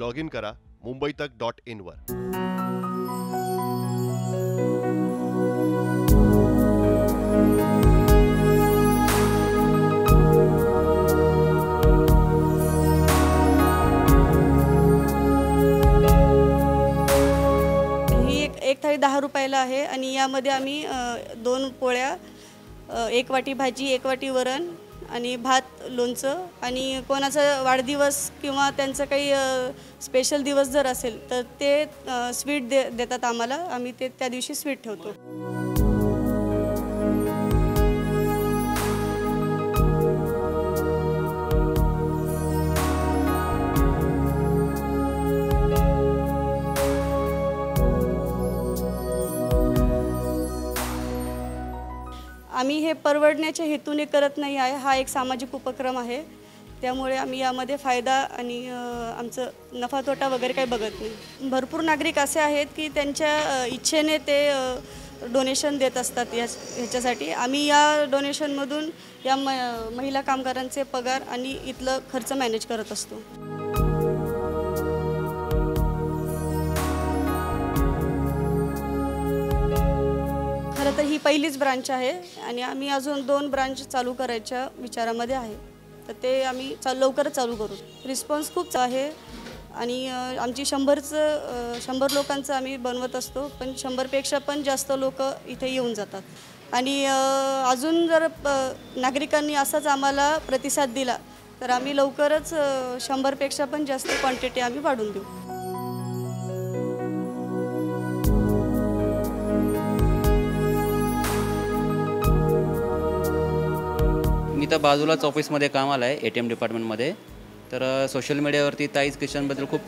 Login करा मुंबईतक.in वर। एक थाळी 10 रुपयाला आहे आणि यामध्ये आम्ही 2 पोळ्या, 1 वाटी भाजी, 1 वाटी वरण आणि भात, लोणचं आणि कोणाचा वाढदिवस किंवा त्यांचा काही स्पेशल दिवस जर असेल तर ते स्वीट देतात आम्हाला। आम्ही ते त्या दिवशी स्वीट ठेवतो। आम्ही हे परवडण्याच्या हेतूने करत नाही आहे, हा एक सामाजिक उपक्रम आहे, त्यामुळे आम्ही यामध्ये फायदा आणि आमचं नफा तोटा वगैरे काही बघत नाही। भरपूर नागरिक असे आहेत की त्यांच्या इच्छेने ते डोनेशन देत असतात। ह्याच्यासाठी आम्ही या डोनेशनमधून या महिला कामगारांचे पगार आणि इथलं खर्च मॅनेज करत असतो। तर ही पहिलीच ब्रांच आहे आणि आम्ही अजून 2 ब्रांच चालू करायच्या विचारामध्ये आहे, तर ते आम्ही लवकरच चालू करू। रिस्पॉन्स खूप आहे आणि आमची 100 लोकांचं आम्ही बनवत असतो, पण 100पेक्षा पण जास्त लोक इथे येऊन जातात। आणि अजून जर नागरिकांनी असाच आम्हाला प्रतिसाद दिला तर आम्ही लवकरच 100पेक्षा पण जास्त क्वांटिटी आम्ही वाढवून देऊ। मी तर बाजूलाच ऑफिसमध्ये कामाला आहे, ATM डिपार्टमेंटमध्ये। तर सोशल मीडियावरती ताईज किचनबद्दल खूप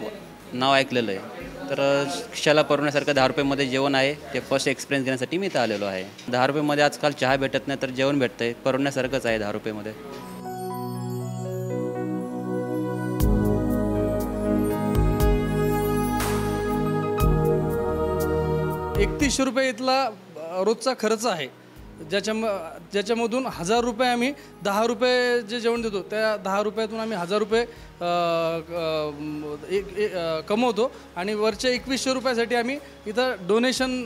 नाव ऐकलेलं आहे, तर शिक्षाला परवण्यासारखं 10 रुपयामध्ये जेवण आहे, ते फर्स्ट एक्सपिरियन्स घेण्यासाठी मी इथं आलेलो आहे। 10 रुपयामध्ये आजकाल चहा भेटत नाही तर जेवण भेटतं आहे, परवण्यासारखंच आहे 10 रुपयामध्ये। ₹31 इथला रोजचा खर्च आहे, ज्याच्यामधून 1000 रुपये आम्ही 10 रुपये जे जेवण देतो त्या 10 रुपयातून आम्ही 1000 रुपये कमवतो आणि वरच्या ₹2100 आम्ही इथं डोनेशन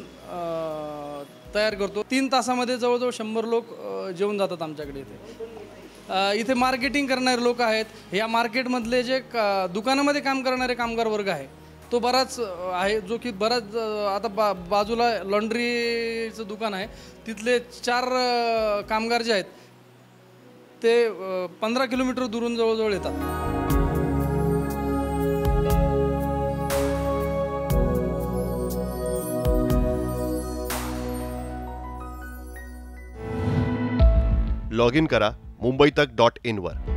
तयार करतो। 3 तासामध्ये जवळजवळ 100 लोक जेवून जातात आमच्याकडे। इथे मार्केटिंग करणारे लोक आहेत, या मार्केटमधले जे दुकानामध्ये काम करणारे कामगार वर्ग आहे तो बराच आहे, जो की बराच आता बाजूला लॉन्ड्रीचं दुकान आहे, तिथले 4 कामगार जे आहेत ते 15 किलोमीटर दूरून जवळजवळ येतात। लॉग इन करा मुंबईतक.in वर।